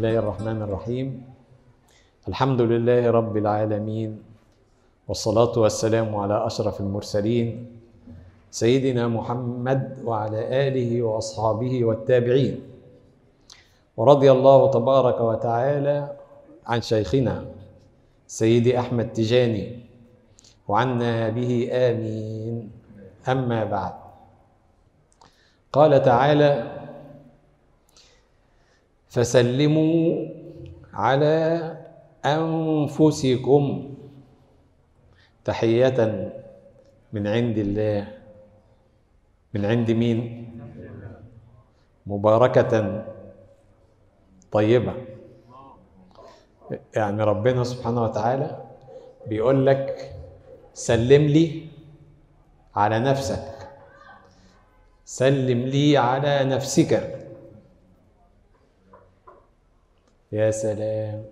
الله الرحمن الرحيم. الحمد لله رب العالمين، والصلاة والسلام على أشرف المرسلين سيدنا محمد وعلى آله وأصحابه والتابعين. ورضي الله تبارك وتعالى عن شيخنا سيدي أحمد تيجاني وعنا به آمين. أما بعد، قال تعالى: فسلموا على أنفسكم تحية من عند الله. من عند مين؟ مباركة طيبة. يعني ربنا سبحانه وتعالى بيقول لك سلم لي على نفسك، سلم لي على نفسك. يا سلام!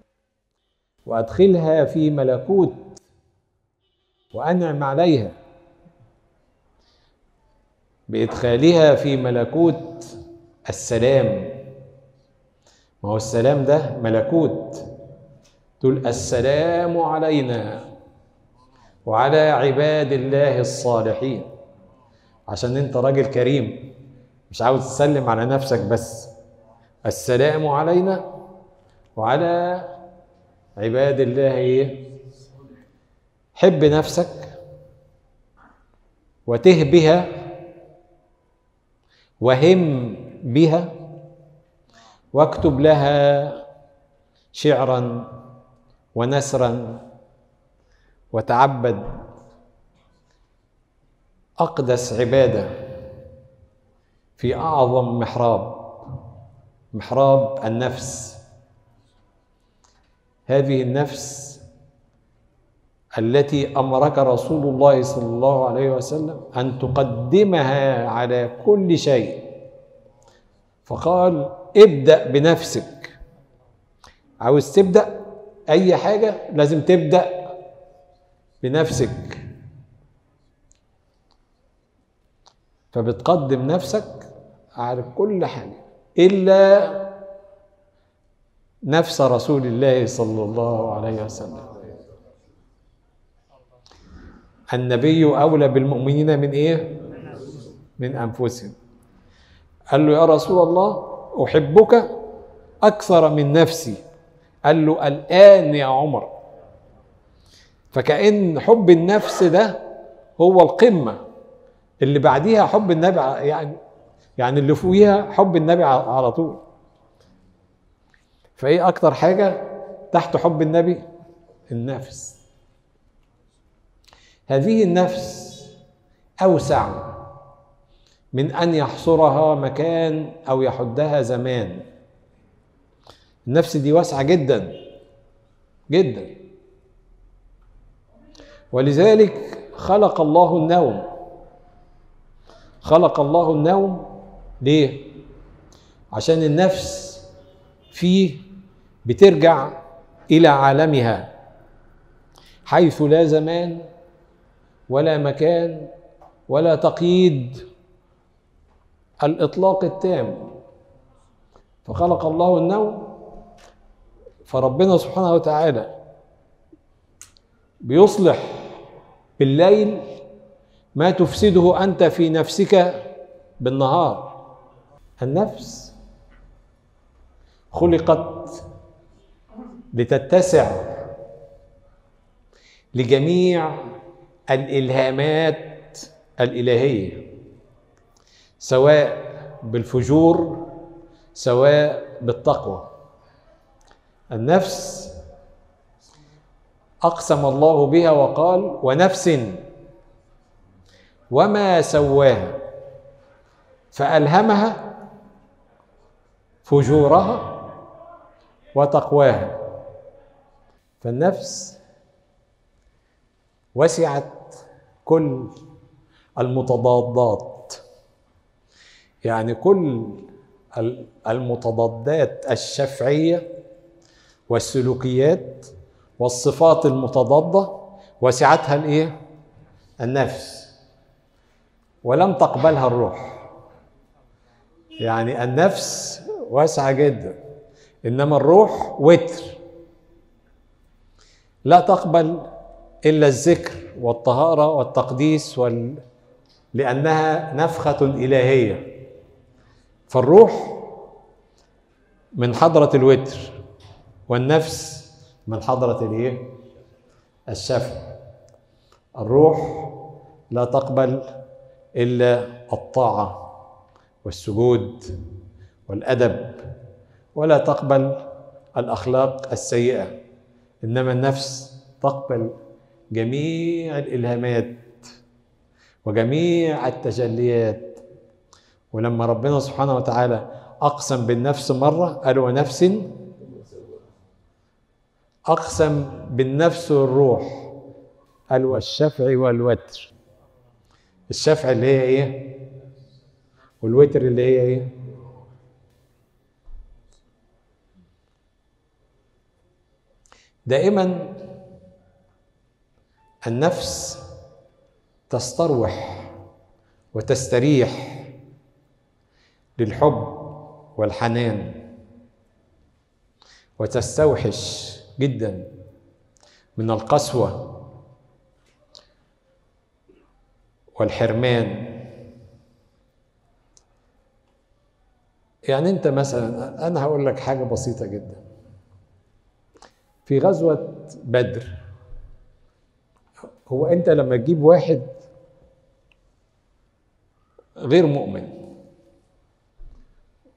وأدخلها في ملكوت وأنعم عليها. بإدخالها في ملكوت السلام. ما هو السلام ده؟ ملكوت. تقول: السلام علينا وعلى عباد الله الصالحين. عشان انت راجل كريم، مش عاوز تسلم على نفسك بس، السلام علينا وعلى عباد الله. ايه؟ حب نفسك وته بها وهم بها واكتب لها شعرا ونثرا وتعبد. أقدس عبادة في أعظم محراب، محراب النفس. هذه النفس التي أمرك رسول الله صلى الله عليه وسلم أن تقدمها على كل شيء، فقال: ابدأ بنفسك. عاوز تبدأ أي حاجة لازم تبدأ بنفسك. فبتقدم نفسك على كل حاجة إلا نفس رسول الله صلى الله عليه وسلم. النبي أولى بالمؤمنين من إيه؟ من أنفسهم. قال له: يا رسول الله، أحبك أكثر من نفسي. قال له: الآن يا عمر. فكأن حب النفس ده هو القمة، اللي بعديها حب النبي، يعني اللي فوقيها حب النبي على طول. فإيه أكتر حاجة تحت حب النبي؟ النفس. هذه النفس أوسع من أن يحصرها مكان أو يحدها زمان. النفس دي واسعة جدا جدا. ولذلك خلق الله النوم. خلق الله النوم ليه؟ عشان النفس فيه بترجع إلى عالمها، حيث لا زمان ولا مكان ولا تقييد، الإطلاق التام. فخلق الله النوم. فربنا سبحانه وتعالى بيصلح بالليل ما تفسده أنت في نفسك بالنهار. النفس خلقت لتتسع لجميع الإلهامات الإلهية، سواء بالفجور سواء بالتقوى. النفس أقسم الله بها وقال: ونفس وما سواها، فألهمها فجورها وتقواها. فالنفس وسعت كل المتضادات، يعني كل المتضادات الشفعية والسلوكيات والصفات المتضادة وسعتها الإيه؟ النفس. ولم تقبلها الروح. يعني النفس واسعة جدا. إنما الروح وتر لا تقبل إلا الذكر والطهارة والتقديس لأنها نفخة إلهية. فالروح من حضرة الوتر، والنفس من حضرة الإيه؟ الشفع. الروح لا تقبل إلا الطاعة والسجود والأدب، ولا تقبل الأخلاق السيئة، إنما النفس تقبل جميع الإلهامات وجميع التجليات. ولما ربنا سبحانه وتعالى أقسم بالنفس مرة قال ونفس، أقسم بالنفس والروح قال والشفع والوتر. الشفع اللي هي إيه؟ والوتر اللي هي إيه؟ دائما النفس تستروح وتستريح للحب والحنان، وتستوحش جدا من القسوة والحرمان. يعني أنت مثلا، أنا هقول لك حاجة بسيطة جدا. في غزوة بدر، هو أنت لما تجيب واحد غير مؤمن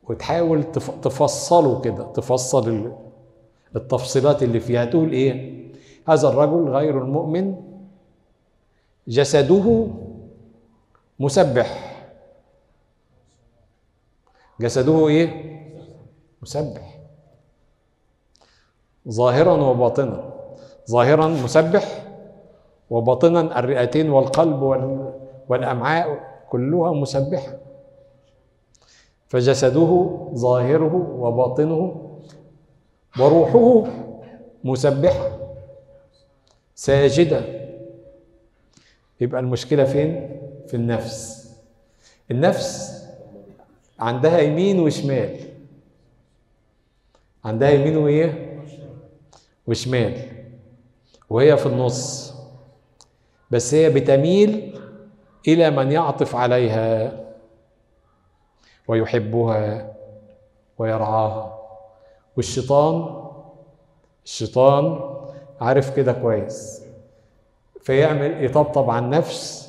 وتحاول تفصله كده، تفصل التفصيلات اللي فيها، تقول إيه؟ هذا الرجل غير المؤمن جسده مسبح. جسده إيه؟ مسبح ظاهرا وباطنا. ظاهرا مسبح، وباطنا الرئتين والقلب والأمعاء كلها مسبحة. فجسده ظاهره وباطنه وروحه مسبحة ساجدة. يبقى المشكلة فين؟ في النفس. النفس عندها يمين وشمال، عندها يمين وإيه؟ وشمال، وهي في النص، بس هي بتميل إلى من يعطف عليها ويحبها ويرعاها. والشيطان، الشيطان عارف كده كويس، فيعمل يطبطب على النفس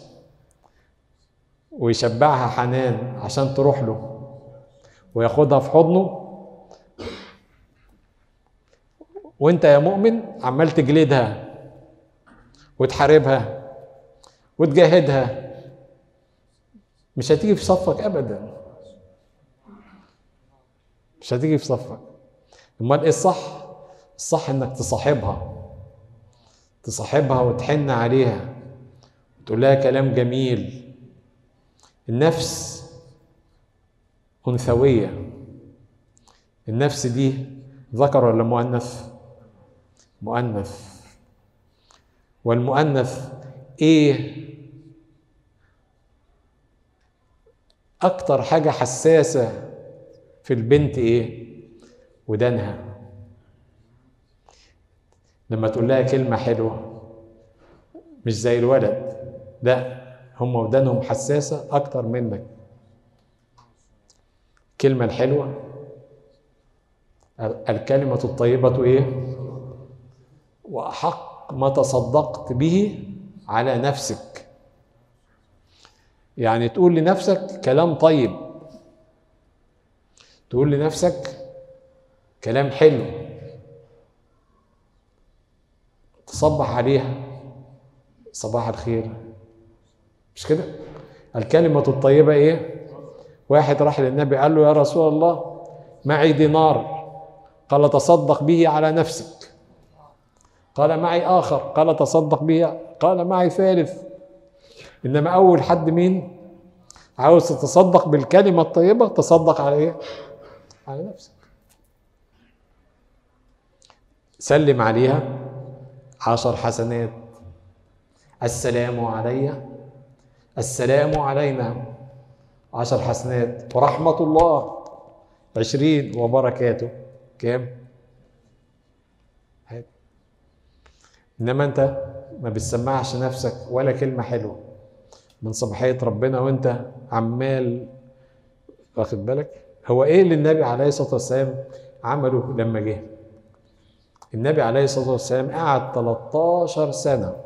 ويشبعها حنان عشان تروح له وياخدها في حضنه، وانت يا مؤمن عمال تجلدها وتحاربها وتجاهدها، مش هتيجي في صفك ابدا، مش هتيجي في صفك. امال ايه الصح؟ الصح انك تصاحبها، تصاحبها وتحن عليها وتقول لها كلام جميل. النفس انثويه، النفس دي ذكر ولا مؤنث؟ مؤنث. والمؤنث ايه اكتر حاجة حساسة في البنت؟ ايه؟ ودانها. لما تقول لها كلمة حلوة مش زي الولد، لا، هم ودانهم حساسة اكتر منك. الكلمة الحلوة، الكلمة الطيبة ايه؟ وأحق ما تصدقت به على نفسك. يعني تقول لنفسك كلام طيب، تقول لنفسك كلام حلو، تصبح عليها صباح الخير، مش كده؟ الكلمة الطيبة إيه؟ واحد راح للنبي قال له يا رسول الله معي دينار، قال تصدق به على نفسك. قال معي آخر، قال تصدق به، قال معي ثالث. إنما أول حد مين؟ عاوز تتصدق بالكلمة الطيبة، تصدق على إيه؟ على نفسك. سلم عليها 10 حسنات، السلام علي، السلام علينا 10 حسنات، ورحمة الله 20 وبركاته كام؟ حلو. انما انت ما بتسمعش نفسك ولا كلمه حلوه من صباحيه ربنا وانت عمال، واخد بالك؟ هو ايه اللي النبي عليه الصلاه والسلام عمله لما جه؟ النبي عليه الصلاه والسلام قعد 13 سنه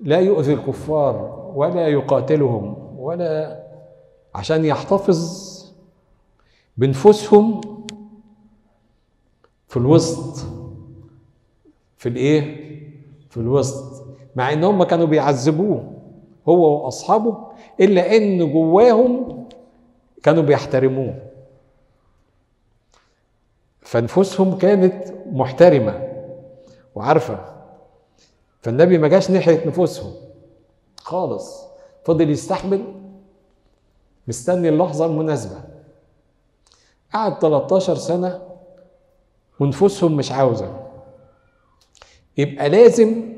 لا يؤذي الكفار ولا يقاتلهم ولا، عشان يحتفظ بنفوسهم في الوسط، في الايه؟ في الوسط، مع ان هم كانوا بيعذبوه هو واصحابه، الا ان جواهم كانوا بيحترموه، فنفوسهم كانت محترمه وعارفه، فالنبي ما جاش ناحيه نفوسهم خالص، فضل يستحمل مستني اللحظه المناسبه. قعد 13 سنه ونفوسهم مش عاوزه، يبقى لازم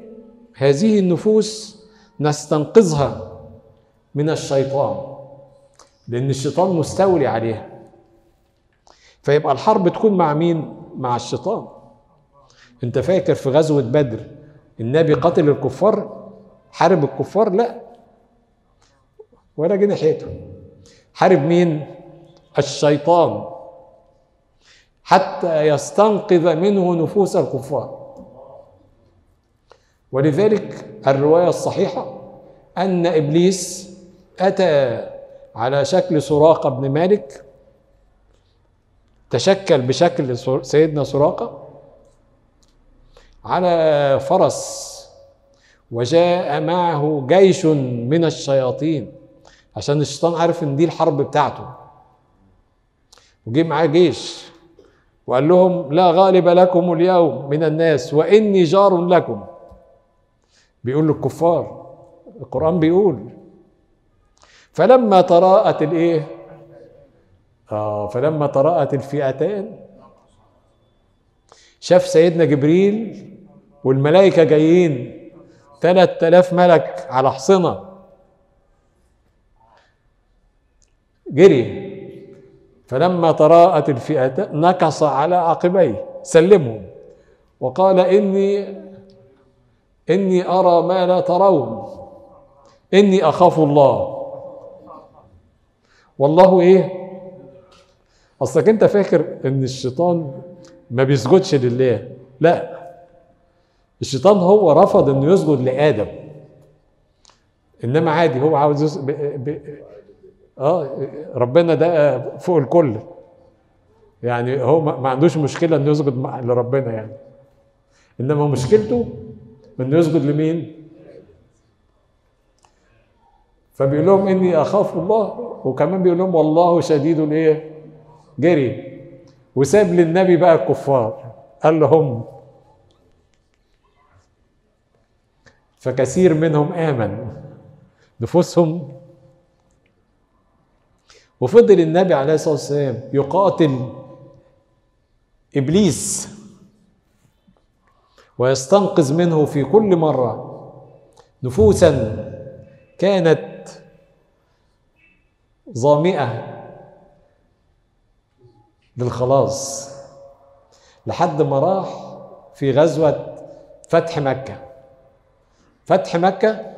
هذه النفوس نستنقذها من الشيطان، لأن الشيطان مستولي عليها. فيبقى الحرب تكون مع مين؟ مع الشيطان. أنت فاكر في غزوة بدر النبي قتل الكفار؟ حارب الكفار؟ لا، ولا جناحيته. حارب مين؟ الشيطان، حتى يستنقذ منه نفوس الكفار. ولذلك الرواية الصحيحة أن إبليس أتى على شكل سراقة بن مالك، تشكل بشكل سيدنا سراقة على فرس، وجاء معه جيش من الشياطين، عشان الشيطان عارف إن دي الحرب بتاعته، وجي معاه جيش وقال لهم: لا غالب لكم اليوم من الناس وإني جار لكم. بيقول للكفار، القرآن بيقول: فلما تراءت الايه؟ فلما تراءت الفئتان، شاف سيدنا جبريل والملائكة جايين 3000 ملك على حصنة، جري. فلما تراءت الفئتان نكص على عقبيه، سلمهم، وقال: إني أرى ما لا ترون، إني أخاف الله. والله إيه؟ أصلك أنت فاكر إن الشيطان ما بيسجدش لله، لا، الشيطان هو رفض إنه يسجد لآدم، إنما عادي هو عاوز ربنا ده فوق الكل، يعني هو ما عندوش مشكلة إنه يسجد لربنا يعني، إنما مشكلته إنه يسجد لمين؟ فبيقول لهم: إني أخاف الله، وكمان بيقول لهم: والله شديد الإيه؟ جري. وساب للنبي بقى الكفار، قال لهم، فكثير منهم آمن، نفوسهم. وفضل النبي عليه الصلاة والسلام يقاتل إبليس ويستنقذ منه في كل مرة نفوسا كانت ظامئة للخلاص، لحد ما راح في غزوة فتح مكة. فتح مكة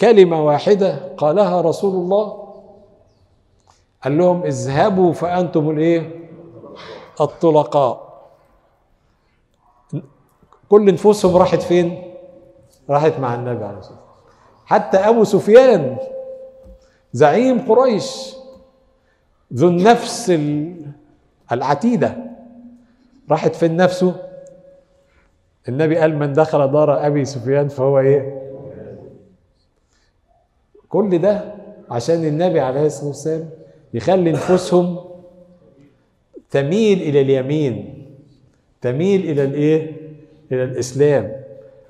كلمة واحدة قالها رسول الله، قال لهم: اذهبوا فأنتم الايه؟ الطلقاء. كل نفوسهم راحت فين؟ راحت مع النبي عليه الصلاة والسلام. حتى أبو سفيان زعيم قريش ذو النفس العتيدة، راحت فين نفسه؟ النبي قال: من دخل دار أبي سفيان فهو إيه؟ كل ده عشان النبي عليه الصلاة والسلام يخلي نفوسهم تميل إلى اليمين، تميل إلى الإيه؟ إلى الإسلام.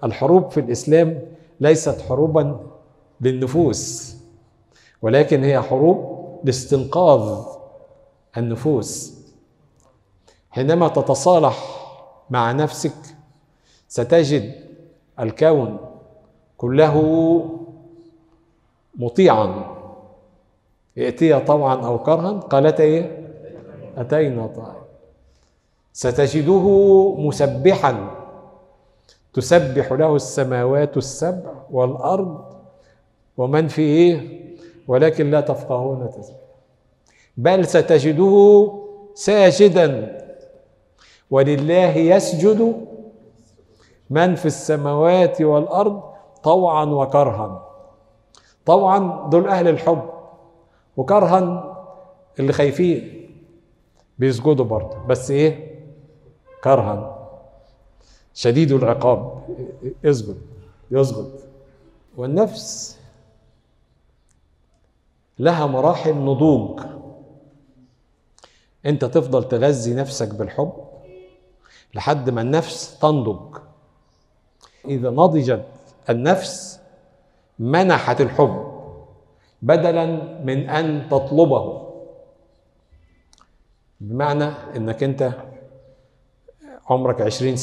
الحروب في الإسلام ليست حروبا للنفوس، ولكن هي حروب لاستنقاذ النفوس. حينما تتصالح مع نفسك ستجد الكون كله مطيعا، يأتي طوعا أو كرها، قالت إيه؟ أتينا طائعين. ستجده مسبحا تسبح له السماوات السبع والأرض ومن في إيه، ولكن لا تفقهون تسبيحه. بل ستجده ساجدا ولله يسجد من في السماوات والأرض طوعا وكرها. طوعا دول أهل الحب، وكرها اللي خايفين بيسجدوا برضه، بس إيه كرها شديد العقاب، يسجد يسجد. والنفس لها مراحل نضوج، أنت تفضل تغذي نفسك بالحب لحد ما النفس تنضج. إذا نضجت النفس منحت الحب بدلا من أن تطلبه، بمعنى أنك أنت عمرك 20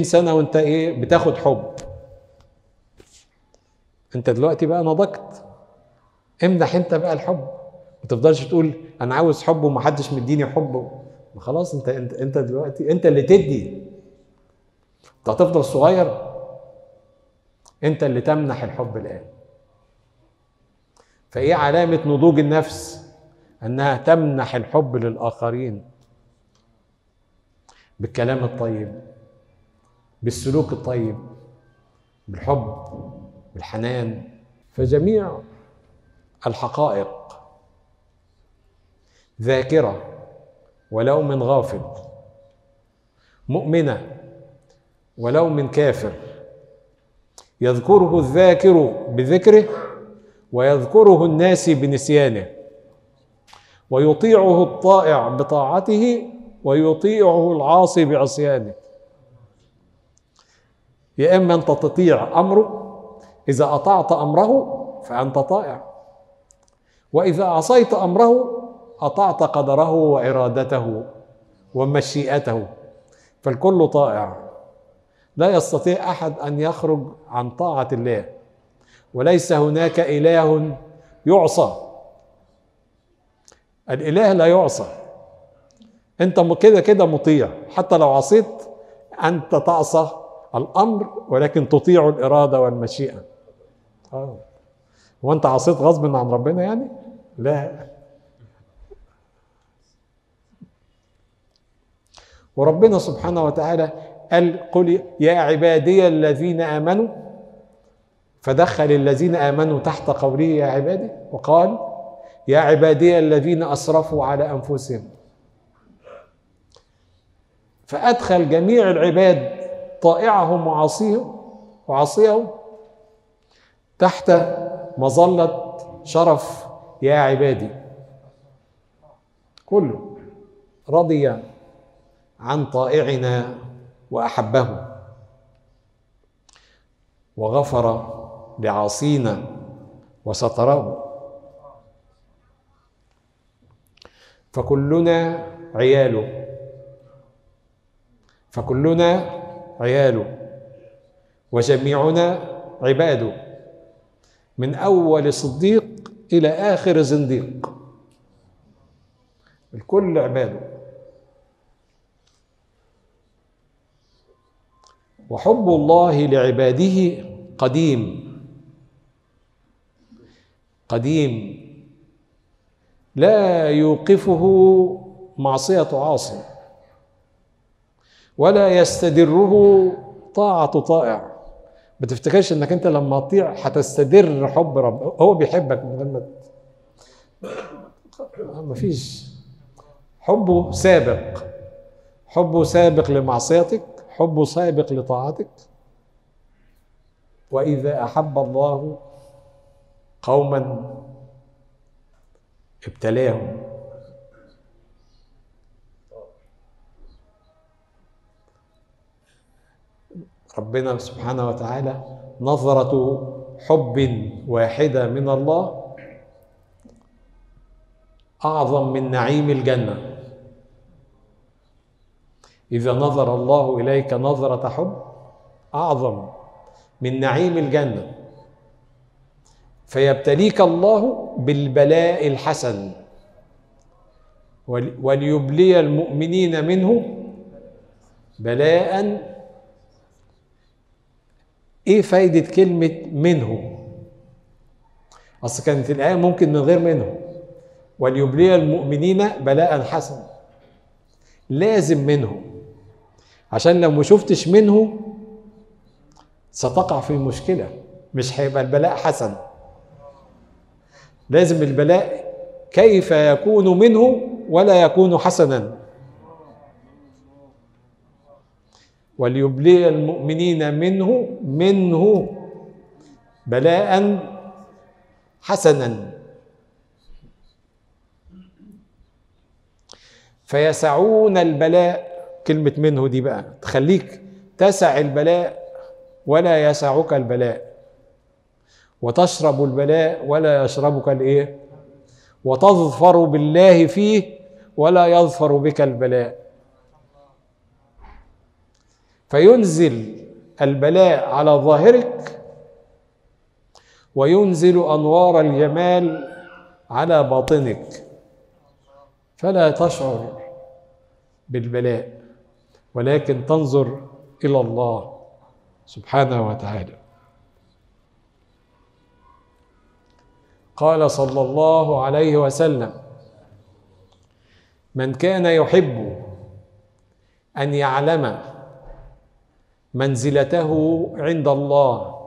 سنة وأنت إيه بتاخد حب، أنت دلوقتي بقى نضجت، امنح أنت بقى الحب، ما تفضلش تقول أنا عاوز حب ومحدش مديني حب. ما خلاص أنت دلوقتي أنت اللي تدي، أنت هتفضل صغير، أنت اللي تمنح الحب الآن. فإيه علامة نضوج النفس؟ أنها تمنح الحب للآخرين بالكلام الطيب، بالسلوك الطيب، بالحب، بالحنان. فجميع الحقائق ذاكرة ولو من غافل، مؤمنة ولو من كافر، يذكره الذاكر بذكره ويذكره الناس بنسيانه، ويطيعه الطائع بطاعته ويطيعه العاصي بعصيانه. يا إما أنت تطيع أمره، إذا أطعت أمره فأنت طائع، وإذا عصيت أمره أطعت قدره وإرادته ومشيئته، فالكل طائع. لا يستطيع أحد أن يخرج عن طاعة الله، وليس هناك إله يعصى، الإله لا يعصى، أنت كده كده مطيع، حتى لو عصيت أنت تعصى الأمر ولكن تطيع الإرادة والمشيئة. وأنت عصيت غصب عن ربنا يعني؟ لا، وربنا سبحانه وتعالى قال قل يا عبادي الذين آمنوا، فدخل الذين آمنوا تحت قوله يا عبادي، وقال يا عبادي الذين أسرفوا على أنفسهم، فأدخل جميع العباد طائعهم وعاصيهم تحت مظلة شرف يا عبادي. كله رضي عن طائعنا وأحبه، وغفر لعاصينا وستره. فكلنا عياله وجميعنا عباده، من أول صديق إلى آخر زنديق، الكل عباده. وحب الله لعباده قديم قديم، لا يوقفه معصية عاصي، ولا يستدره طاعة طائع. ما تفتكرش انك انت لما تطيع هتستدر حب رب، هو بيحبك من غير ما فيش، حبه سابق لمعصيتك، حبه سابق لطاعتك. وإذا أحب الله قوما ابتلاهم، ربنا سبحانه وتعالى نظرة حب واحدة من الله أعظم من نعيم الجنة. إذا نظر الله إليك نظرة حب أعظم من نعيم الجنة، فيبتليك الله بالبلاء الحسن، وليبلي المؤمنين منه بلاء. ايه فايدة كلمة منه؟ اصل كانت الآية ممكن من غير منه. وليبلي المؤمنين بلاء حسن، لازم منه، عشان لو ما شفتش منه ستقع في مشكلة، مش هيبقى البلاء حسن. لازم البلاء كيف يكون منه ولا يكون حسنا. وليبلي المؤمنين منه بلاء حسنا. فيسعون البلاء، كلمة منه دي بقى تخليك تسع البلاء ولا يسعك البلاء، وتشرب البلاء ولا يشربك الايه، وتظفر بالله فيه ولا يظفر بك البلاء. فينزل البلاء على ظاهرك، وينزل أنوار الجمال على باطنك، فلا تشعر بالبلاء ولكن تنظر إلى الله سبحانه وتعالى. قال صلى الله عليه وسلم: من كان يحب أن يعلم منزلته عند الله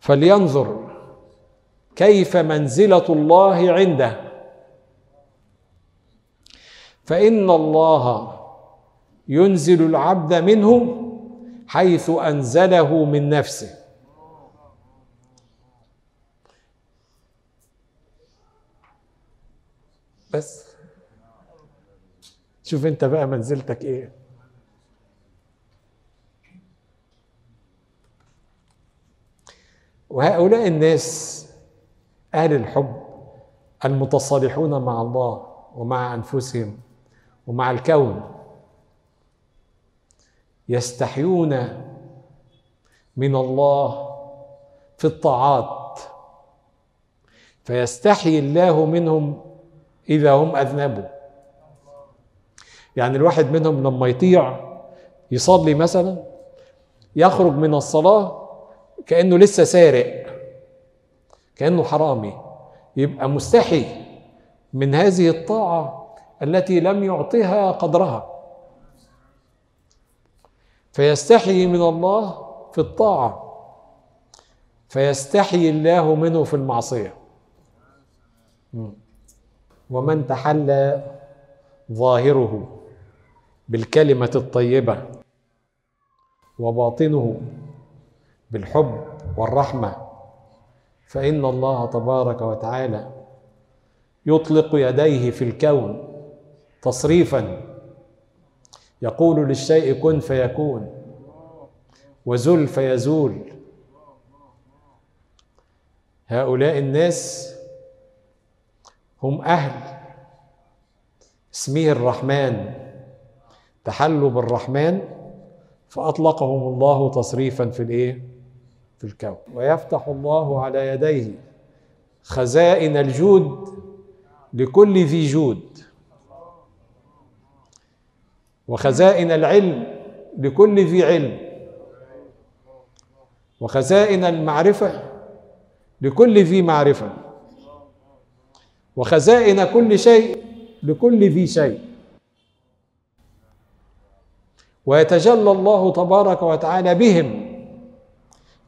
فلينظر كيف منزلة الله عنده، فإن الله ينزل العبد منه حيث أنزله من نفسه. بس شوف انت بقى منزلتك ايه. وهؤلاء الناس أهل الحب المتصالحون مع الله ومع أنفسهم ومع الكون يستحيون من الله في الطاعات، فيستحي الله منهم إذا هم أذنبوا. يعني الواحد منهم لما يطيع يصلي مثلا، يخرج من الصلاة كأنه لسه سارق، كأنه حرامي، يبقى مستحي من هذه الطاعة التي لم يعطها قدرها، فيستحي من الله في الطاعة، فيستحي الله منه في المعصية. ومن تحلى ظاهره بالكلمة الطيبة وباطنه بالحب والرحمة، فإن الله تبارك وتعالى يطلق يديه في الكون تصريفا، يقول للشيء كن فيكون، وزل فيزول. هؤلاء الناس هم أهل اسمه الرحمن، تحلوا بالرحمن فأطلقهم الله تصريفا في الإيه؟ في الكون. ويفتح الله على يديه خزائن الجود لكل ذي جود، وخزائن العلم لكل ذي علم، وخزائن المعرفة لكل ذي معرفة، وخزائن كل شيء لكل ذي شيء. ويتجلى الله تبارك وتعالى بهم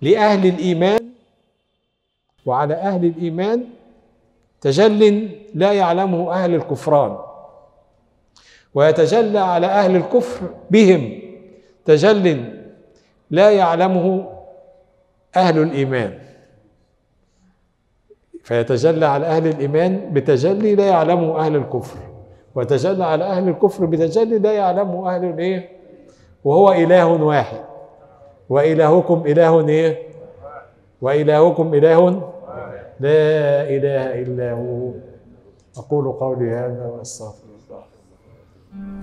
لأهل الإيمان، وعلى أهل الإيمان تجل لا يعلمه أهل الكفران، ويتجلى على أهل الكفر بهم تجل لا يعلمه أهل الإيمان، فيتجلى على أهل الإيمان بتجلي لا يعلمه أهل الكفر، ويتجلى على أهل الكفر بتجلي لا يعلمه أهل الإيه، وهو إله واحد. وإلهكم إله إيه؟ وإلهكم إله لا إله إلا هو. أقول قولي هذا وأستغفر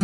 الله.